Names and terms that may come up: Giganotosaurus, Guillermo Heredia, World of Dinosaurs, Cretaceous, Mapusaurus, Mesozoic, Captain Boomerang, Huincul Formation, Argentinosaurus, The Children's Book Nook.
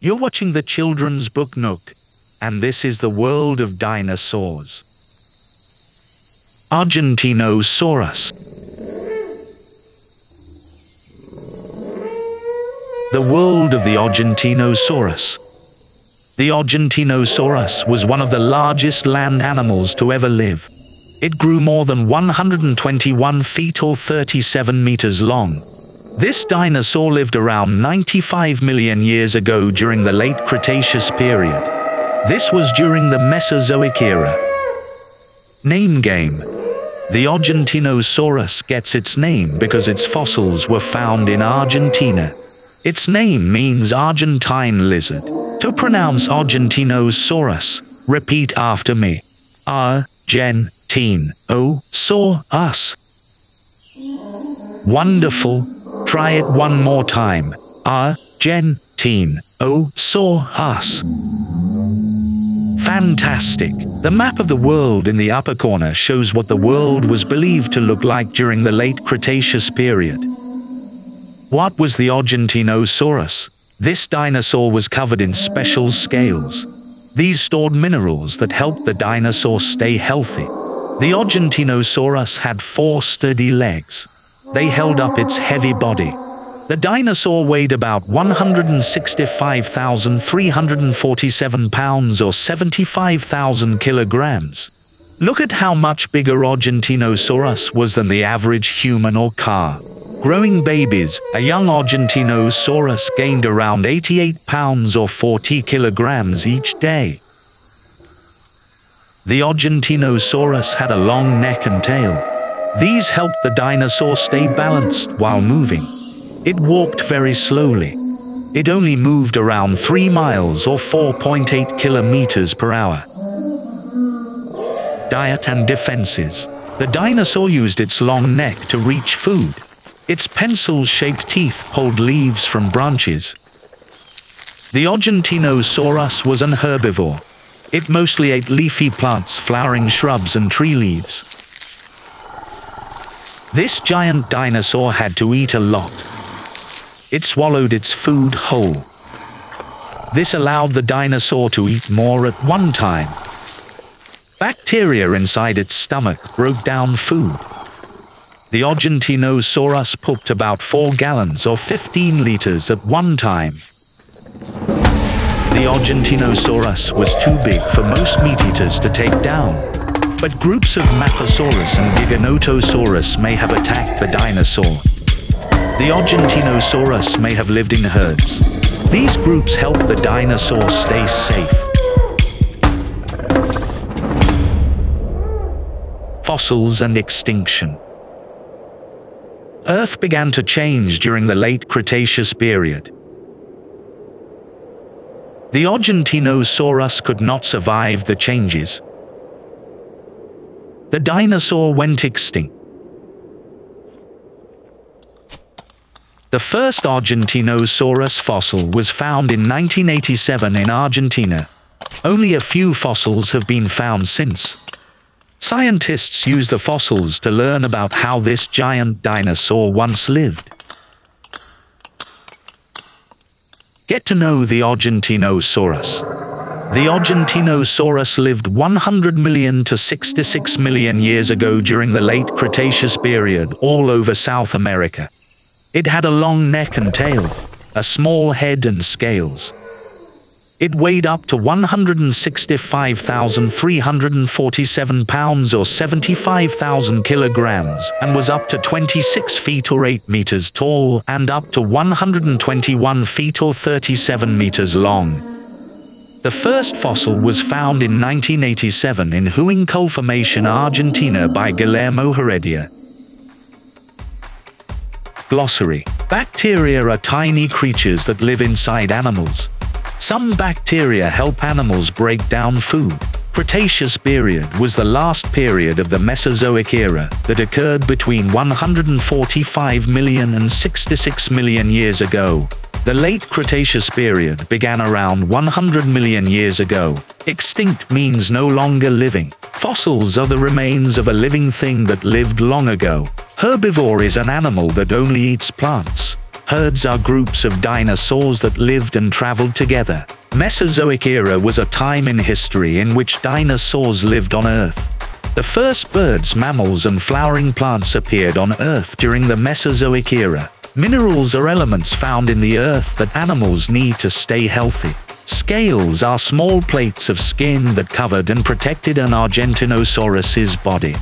You're watching The Children's Book Nook, and this is the World of Dinosaurs. Argentinosaurus. The world of the Argentinosaurus. The Argentinosaurus was one of the largest land animals to ever live. It grew more than 121 feet or 37 meters long. This dinosaur lived around 95 million years ago during the late Cretaceous period. This was during the Mesozoic era. Name game. The Argentinosaurus gets its name because its fossils were found in Argentina. Its name means Argentine lizard. To pronounce Argentinosaurus, repeat after me. Argentinosaurus. Wonderful. Try it one more time. Argentinosaurus. Fantastic. The map of the world in the upper corner shows what the world was believed to look like during the late Cretaceous period. What was the Argentinosaurus? This dinosaur was covered in special scales. These stored minerals that helped the dinosaur stay healthy. The Argentinosaurus had four sturdy legs. They held up its heavy body. The dinosaur weighed about 165,347 pounds or 75,000 kilograms. Look at how much bigger Argentinosaurus was than the average human or car. Growing babies, a young Argentinosaurus gained around 88 pounds or 40 kilograms each day. The Argentinosaurus had a long neck and tail. These helped the dinosaur stay balanced while moving. It walked very slowly. It only moved around 3 miles or 4.8 kilometers per hour. Diet and defenses. The dinosaur used its long neck to reach food. Its pencil-shaped teeth pulled leaves from branches. The Argentinosaurus was an herbivore. It mostly ate leafy plants, flowering shrubs, and tree leaves. This giant dinosaur had to eat a lot. It swallowed its food whole. This allowed the dinosaur to eat more at one time. Bacteria inside its stomach broke down food. The Argentinosaurus pooped about 4 gallons or 15 liters at one time. The Argentinosaurus was too big for most meat-eaters to take down, but groups of Mapusaurus and Giganotosaurus may have attacked the dinosaur. The Argentinosaurus may have lived in herds. These groups helped the dinosaur stay safe. Fossils and extinction. Earth began to change during the late Cretaceous period. The Argentinosaurus could not survive the changes. The dinosaur went extinct. The first Argentinosaurus fossil was found in 1987 in Argentina. Only a few fossils have been found since. Scientists use the fossils to learn about how this giant dinosaur once lived. Get to know the Argentinosaurus. The Argentinosaurus lived 100 million to 66 million years ago during the late Cretaceous period all over South America. It had a long neck and tail, a small head and scales. It weighed up to 165,347 pounds or 75,000 kilograms and was up to 26 feet or 8 meters tall and up to 121 feet or 37 meters long. The first fossil was found in 1987 in Huincul Formation, Argentina by Guillermo Heredia. Glossary. Bacteria are tiny creatures that live inside animals. Some bacteria help animals break down food. Cretaceous period was the last period of the Mesozoic era that occurred between 145 million and 66 million years ago. The late Cretaceous period began around 100 million years ago. Extinct means no longer living. Fossils are the remains of a living thing that lived long ago. Herbivore is an animal that only eats plants. Herds are groups of dinosaurs that lived and traveled together. Mesozoic era was a time in history in which dinosaurs lived on Earth. The first birds, mammals, and flowering plants appeared on Earth during the Mesozoic era. Minerals are elements found in the earth that animals need to stay healthy. Scales are small plates of skin that covered and protected an Argentinosaurus's body.